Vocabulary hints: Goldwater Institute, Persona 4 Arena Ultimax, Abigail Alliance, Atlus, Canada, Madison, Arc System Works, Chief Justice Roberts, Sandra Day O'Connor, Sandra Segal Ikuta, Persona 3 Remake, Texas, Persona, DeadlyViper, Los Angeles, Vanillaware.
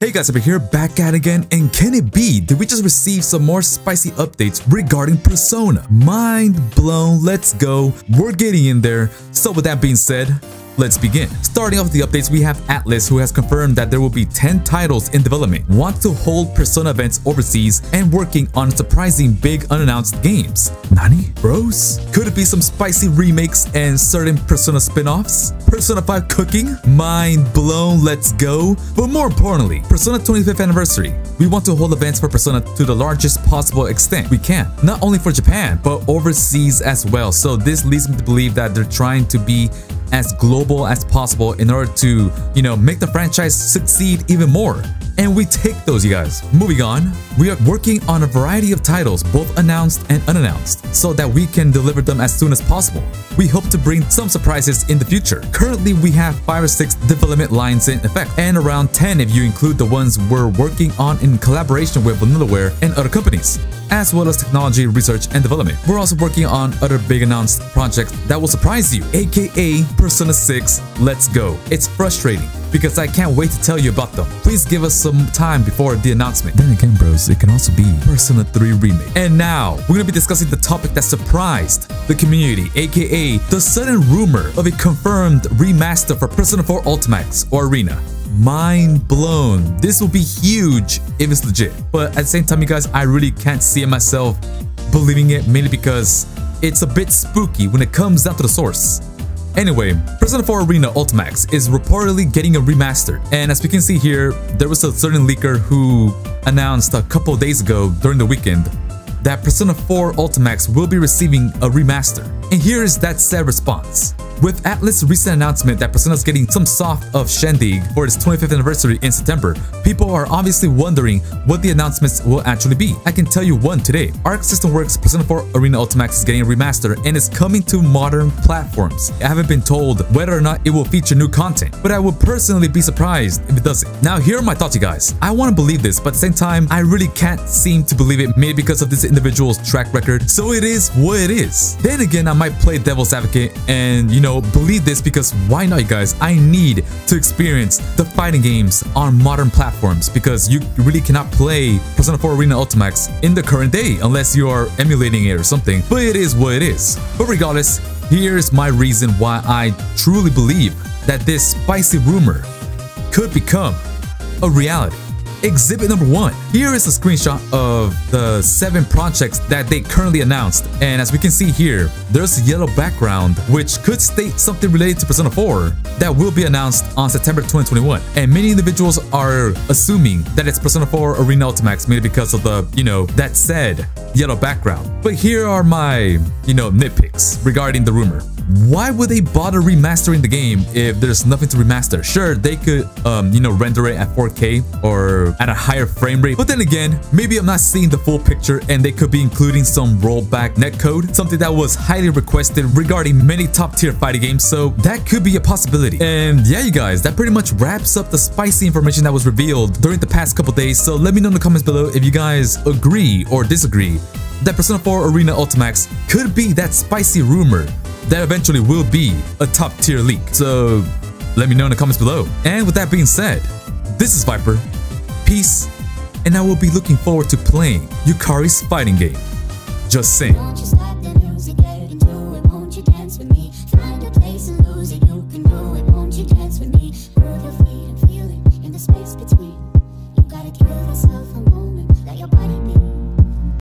Hey guys, over here, back at again, and can it be that we just received some more spicy updates regarding Persona? Mind blown, let's go, we're getting in there. So with that being said, let's begin. Starting off with the updates, we have Atlus, who has confirmed that there will be 10 titles in development, wants to hold Persona events overseas, and working on surprising big unannounced games. Nani? Bros? Could it be some spicy remakes and certain Persona spin-offs? Persona 5 cooking? Mind blown, let's go. But more importantly, Persona 25th anniversary. We want to hold events for Persona to the largest possible extent we can, not only for Japan, but overseas as well. So this leads me to believe that they're trying to be as global as possible in order to, you know, make the franchise succeed even more. And we take those, you guys. Moving on, we are working on a variety of titles, both announced and unannounced, so that we can deliver them as soon as possible. We hope to bring some surprises in the future. Currently, we have 5 or 6 development lines in effect, and around 10 if you include the ones we're working on in collaboration with Vanillaware and other companies, as well as technology, research, and development. We're also working on other big announced projects that will surprise you, aka Persona 6, let's go. It's frustrating because I can't wait to tell you about them. Please give us some time before the announcement. Then again, bros, it can also be Persona 3 Remake. And now, we're gonna be discussing the topic that surprised the community, aka the sudden rumor of a confirmed remaster for Persona 4 Ultimax or Arena. Mind blown. This will be huge if it's legit. But at the same time, you guys, I really can't see it myself believing it, mainly because it's a bit spooky when it comes down to the source. Anyway, Persona 4 Arena Ultimax is reportedly getting a remaster. And as we can see here, there was a certain leaker who announced a couple days ago during the weekend that Persona 4 Ultimax will be receiving a remaster. And here is that said response. With Atlus' recent announcement that Persona's getting some soft of shindig for its 25th anniversary in September, people are obviously wondering what the announcements will actually be. I can tell you one today. Arc System Works' Persona 4 Arena Ultimax is getting a remaster and is coming to modern platforms. I haven't been told whether or not it will feature new content, but I would personally be surprised if it doesn't. Now, here are my thoughts, you guys. I want to believe this, but at the same time, I really can't seem to believe it, maybe because of this individual's track record. So it is what it is. Then again, I might play devil's advocate and, you know, believe this, because why not, you guys? I need to experience the fighting games on modern platforms, because you really cannot play Persona 4 Arena Ultimax in the current day unless you are emulating it or something. But it is what it is. But regardless, here's my reason why I truly believe that this spicy rumor could become a reality. Exhibit number 1. Here is a screenshot of the 7 projects that they currently announced, and as we can see here, there's a yellow background which could state something related to Persona 4 that will be announced on September 2021. And many individuals are assuming that it's Persona 4 Arena Ultimax, mainly because of the, you know, that said yellow background. But here are my, you know, nitpicks regarding the rumor. Why would they bother remastering the game if there's nothing to remaster? Sure, they could, you know, render it at 4K or at a higher frame rate. But then again, maybe I'm not seeing the full picture, and they could be including some rollback netcode, something that was highly requested regarding many top-tier fighting games. So that could be a possibility. And yeah, you guys, that pretty much wraps up the spicy information that was revealed during the past couple days. So let me know in the comments below if you guys agree or disagree that Persona 4 Arena Ultimax could be that spicy rumor that eventually will be a top tier leak. So let me know in the comments below. And with that being said, this is Viper, peace, and I will be looking forward to playing Yukari's fighting game. Just saying.